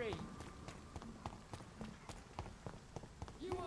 Reed. You are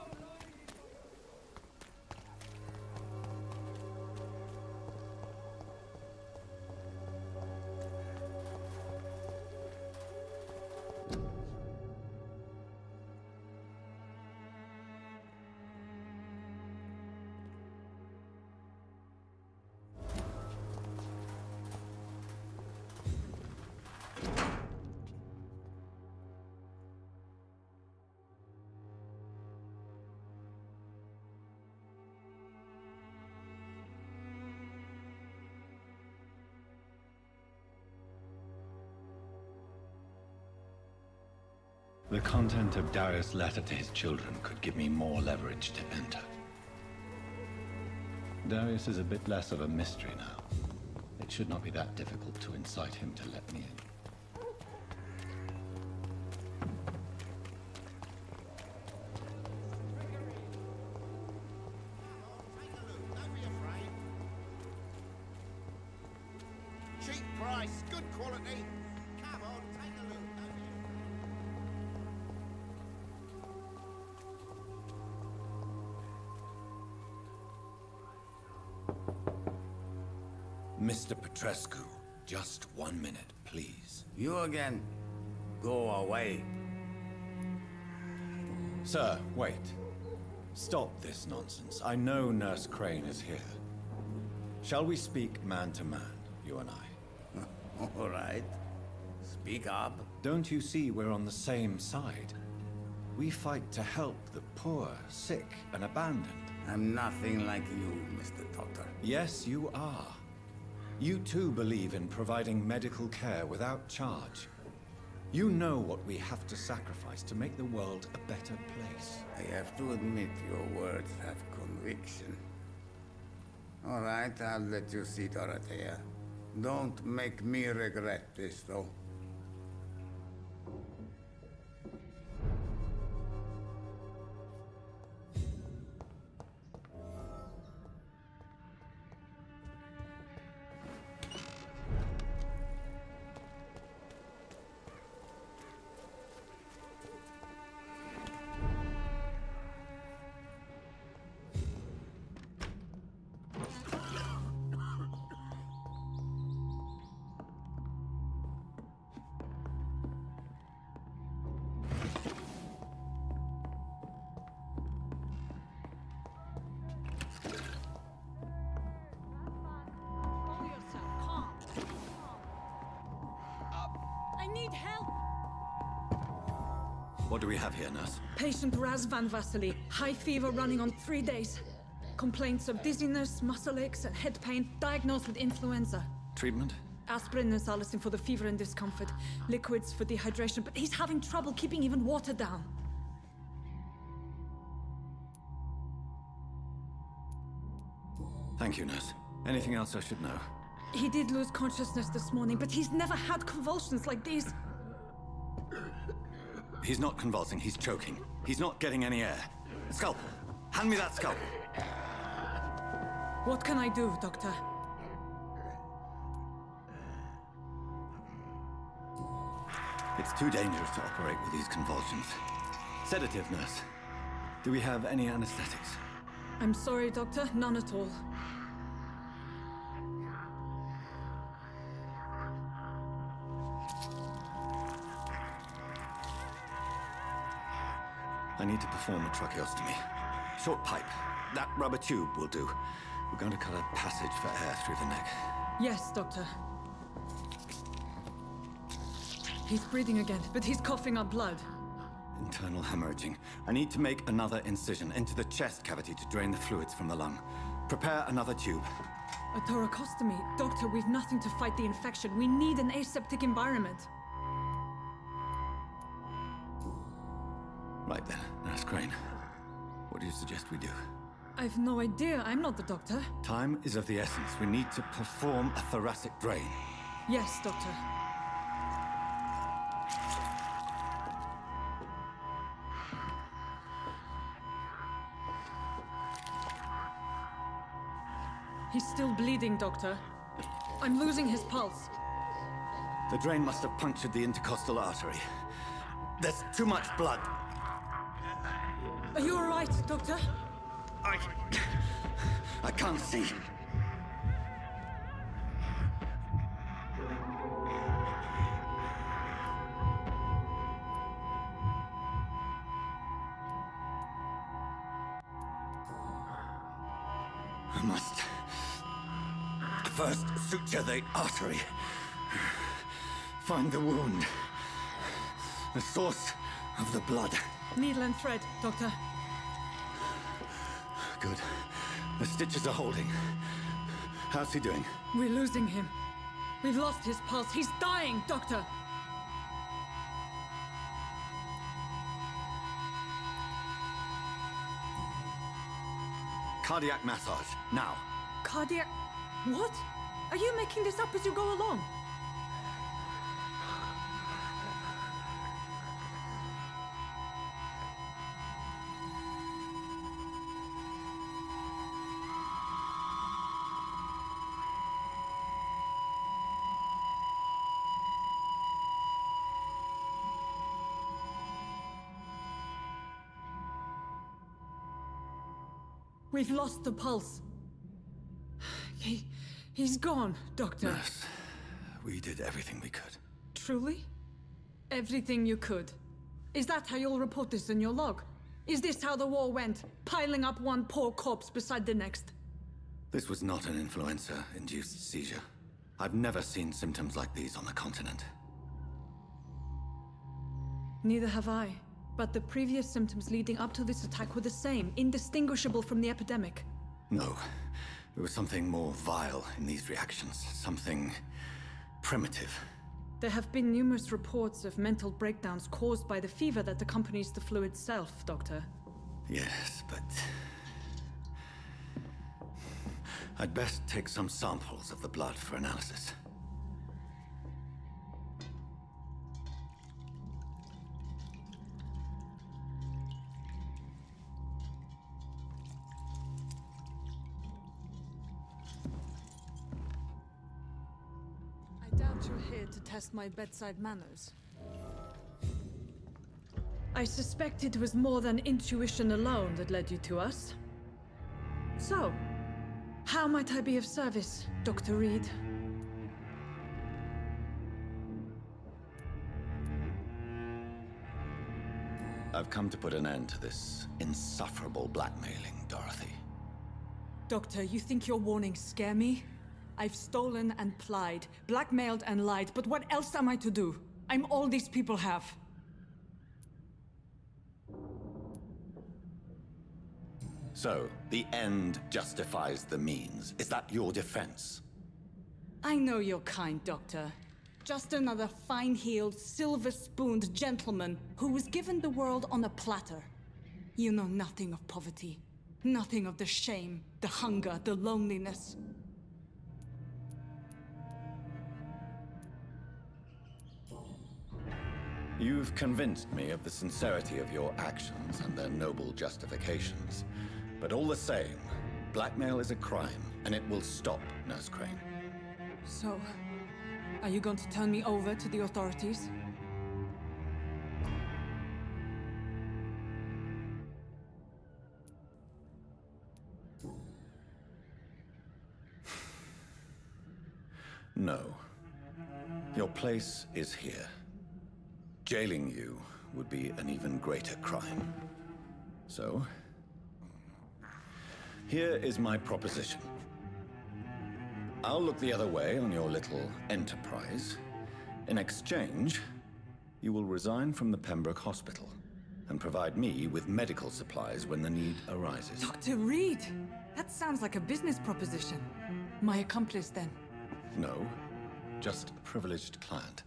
the content of Darius' letter to his children could give me more leverage to enter. Darius is a bit less of a mystery now. It should not be that difficult to incite him to let me in. Mr. Petrescu, just 1 minute, please. You again. Go away. Sir, wait. Stop this nonsense. I know Nurse Crane is here. Shall we speak man to man, you and I? All right. Speak up. Don't you see we're on the same side? We fight to help the poor, sick, and abandoned. I'm nothing like you, Mr. Trotter. Yes, you are. You too believe in providing medical care without charge. You know what we have to sacrifice to make the world a better place. I have to admit your words have conviction. All right, I'll let you see, Dorothea. Don't make me regret this, though. What do we have here, nurse? Patient Razvan Vasily. High fever running on 3 days. Complaints of dizziness, muscle aches, and head pain. Diagnosed with influenza. Treatment? Aspirin and salicin for the fever and discomfort. Liquids for dehydration, but he's having trouble keeping even water down. Thank you, nurse. Anything else I should know? He did lose consciousness this morning, but he's never had convulsions like these. He's not convulsing, he's choking. He's not getting any air. Scalpel! Hand me that scalpel! What can I do, Doctor? It's too dangerous to operate with these convulsions. Sedative, nurse. Do we have any anesthetics? I'm sorry, Doctor. None at all. I need to perform a tracheostomy. Short pipe. That rubber tube will do. We're going to cut a passage for air through the neck. Yes, Doctor. He's breathing again, but he's coughing up blood. Internal hemorrhaging. I need to make another incision into the chest cavity to drain the fluids from the lung. Prepare another tube. A thoracostomy? Doctor, we've nothing to fight the infection. We need an aseptic environment. Right then, Nurse Crane. What do you suggest we do? I've no idea. I'm not the doctor. Time is of the essence. We need to perform a thoracic drain. Yes, Doctor. He's still bleeding, Doctor. I'm losing his pulse. The drain must have punctured the intercostal artery. There's too much blood. Are you all right, Doctor? I can't see. I must first suture the artery. Find the wound. The source of the blood. Needle and thread, Doctor. Good. The stitches are holding. How's he doing? We're losing him. We've lost his pulse. He's dying, Doctor! Cardiac massage, now. Cardiac... what? Are you making this up as you go along? We've lost the pulse. He's gone, Doctor. Nurse, we did everything we could. Truly? Everything you could. Is that how you'll report this in your log? Is this how the war went? Piling up one poor corpse beside the next? This was not an influenza-induced seizure. I've never seen symptoms like these on the continent. Neither have I. But the previous symptoms leading up to this attack were the same, indistinguishable from the epidemic. No. There was something more vile in these reactions, something primitive. There have been numerous reports of mental breakdowns caused by the fever that accompanies the flu itself, Doctor. Yes, but... I'd best take some samples of the blood for analysis. Test my bedside manners. I suspect it was more than intuition alone that led you to us. So, how might I be of service, Dr. Reed? I've come to put an end to this insufferable blackmailing, Dorothy. Doctor, you think your warnings scare me? I've stolen and plied, blackmailed and lied, but what else am I to do? I'm all these people have. So, the end justifies the means. Is that your defense? I know your kind, Doctor. Just another fine-heeled, silver-spooned gentleman who was given the world on a platter. You know nothing of poverty, nothing of the shame, the hunger, the loneliness. You've convinced me of the sincerity of your actions and their noble justifications. But all the same, blackmail is a crime, and it will stop, Nurse Crane. So, are you going to turn me over to the authorities? No. Your place is here. Jailing you would be an even greater crime. So, here is my proposition. I'll look the other way on your little enterprise. In exchange, you will resign from the Pembroke Hospital and provide me with medical supplies when the need arises. Dr. Reed! That sounds like a business proposition. My accomplice, then? No, just a privileged client.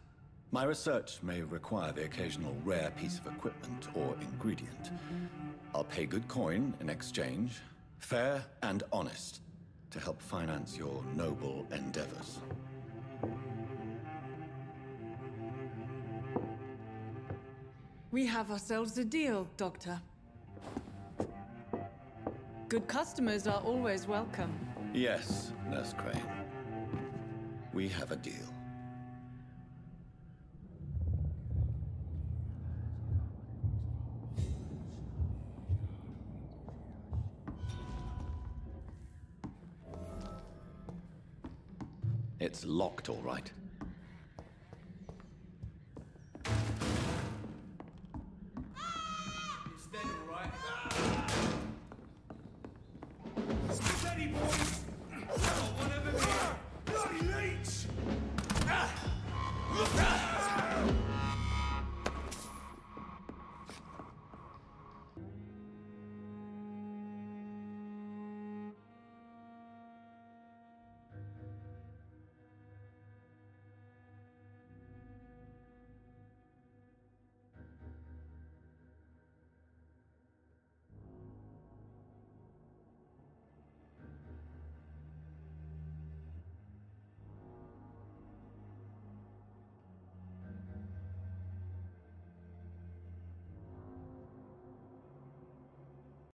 My research may require the occasional rare piece of equipment or ingredient. I'll pay good coin in exchange, fair and honest, to help finance your noble endeavors. We have ourselves a deal, Doctor. Good customers are always welcome. Yes, Nurse Crane. We have a deal. It's locked, all right. You steady, all right? Steady, boy!